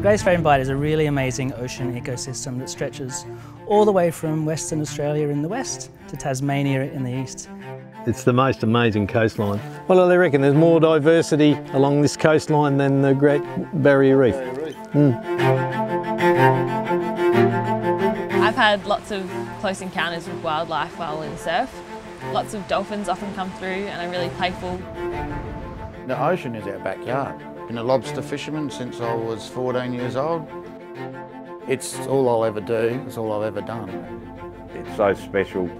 The Great Australian Bight is a really amazing ocean ecosystem that stretches all the way from Western Australia in the west to Tasmania in the east. It's the most amazing coastline. Well, I reckon there's more diversity along this coastline than the Great Barrier Reef. I've had lots of close encounters with wildlife while in surf. Lots of dolphins often come through and are really playful. The ocean is our backyard. Been a lobster fisherman since I was 14 years old. It's all I'll ever do, it's all I've ever done. It's so special.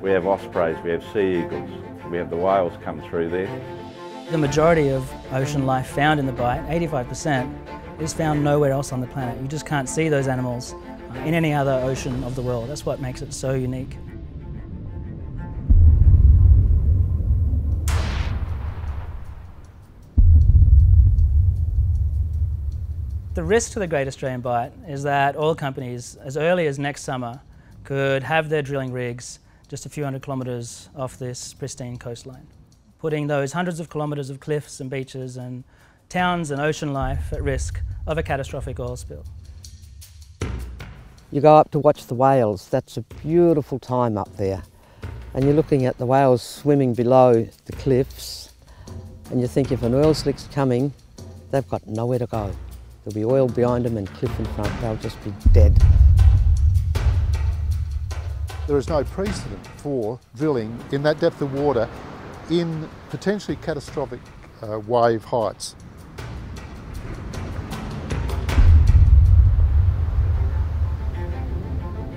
We have ospreys, we have sea eagles, we have the whales come through there. The majority of ocean life found in the Bight, 85%, is found nowhere else on the planet. You just can't see those animals in any other ocean of the world. That's what makes it so unique. The risk to the Great Australian Bight is that oil companies, as early as next summer, could have their drilling rigs just a few hundred kilometres off this pristine coastline, putting those hundreds of kilometres of cliffs and beaches and towns and ocean life at risk of a catastrophic oil spill. You go up to watch the whales. That's a beautiful time up there. And you're looking at the whales swimming below the cliffs, and you think if an oil slick's coming, they've got nowhere to go. There'll be oil behind them and cliff in front. They'll just be dead. There is no precedent for drilling in that depth of water in potentially catastrophic wave heights.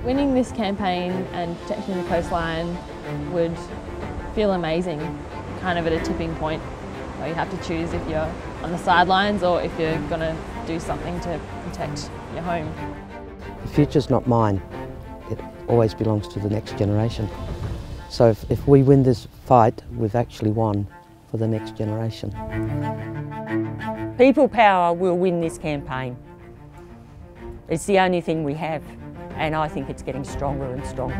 Winning this campaign and protecting the coastline would feel amazing, kind of at a tipping point where you have to choose if you're on the sidelines or if you're going to do something to protect your home. The future's not mine. It always belongs to the next generation. So if we win this fight, we've actually won for the next generation. People power will win this campaign. It's the only thing we have, and I think it's getting stronger and stronger.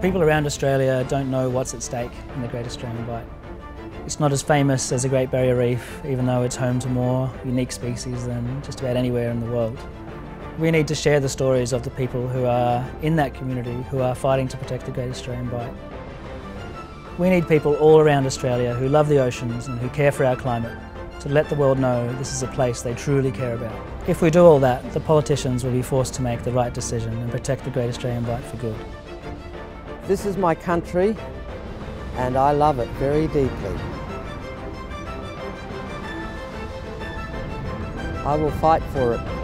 People around Australia don't know what's at stake in the Great Australian Bight. It's not as famous as the Great Barrier Reef, even though it's home to more unique species than just about anywhere in the world. We need to share the stories of the people who are in that community, who are fighting to protect the Great Australian Bight. We need people all around Australia who love the oceans and who care for our climate to let the world know this is a place they truly care about. If we do all that, the politicians will be forced to make the right decision and protect the Great Australian Bight for good. This is my country, and I love it very deeply. I will fight for it.